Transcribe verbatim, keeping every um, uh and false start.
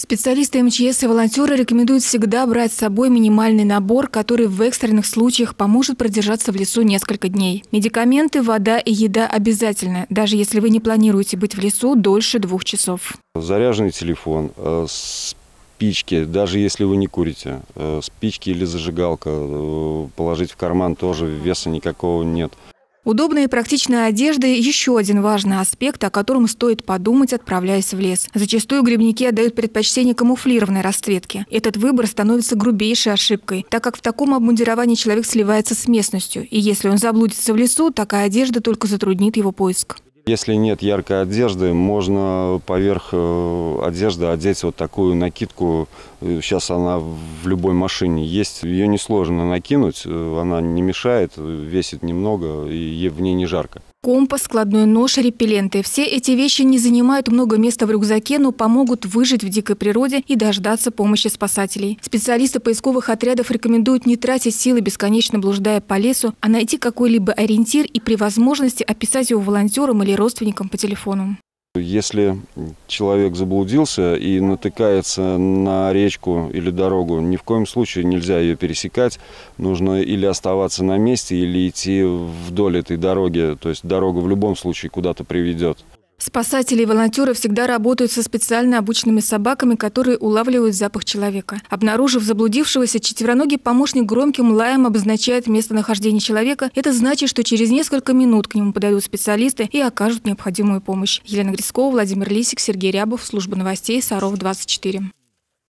Специалисты эм че эс и волонтеры рекомендуют всегда брать с собой минимальный набор, который в экстренных случаях поможет продержаться в лесу несколько дней. Медикаменты, вода и еда обязательны, даже если вы не планируете быть в лесу дольше двух часов. Заряженный телефон, спички, даже если вы не курите, спички или зажигалка, положить в карман тоже веса никакого нет. Удобная и практичная одежда – еще один важный аспект, о котором стоит подумать, отправляясь в лес. Зачастую грибники отдают предпочтение камуфлированной расцветке. Этот выбор становится грубейшей ошибкой, так как в таком обмундировании человек сливается с местностью. И если он заблудится в лесу, такая одежда только затруднит его поиск. Если нет яркой одежды, можно поверх одежды одеть вот такую накидку. Сейчас она в любой машине есть. Ее несложно накинуть, она не мешает, весит немного и в ней не жарко. Компас, складной нож, репелленты. Все эти вещи не занимают много места в рюкзаке, но помогут выжить в дикой природе и дождаться помощи спасателей. Специалисты поисковых отрядов рекомендуют не тратить силы, бесконечно блуждая по лесу, а найти какой-либо ориентир и при возможности описать его волонтерам или родственникам по телефону. Если человек заблудился и натыкается на речку или дорогу, ни в коем случае нельзя ее пересекать. Нужно или оставаться на месте, или идти вдоль этой дороги. То есть дорога в любом случае куда-то приведет. Спасатели и волонтеры всегда работают со специально обученными собаками, которые улавливают запах человека. Обнаружив заблудившегося, четвероногий помощник громким лаем обозначает местонахождение человека. Это значит, что через несколько минут к нему подойдут специалисты и окажут необходимую помощь. Елена Грискова, Владимир Лисик, Сергей Рябов, служба новостей, Саров, двадцать четыре.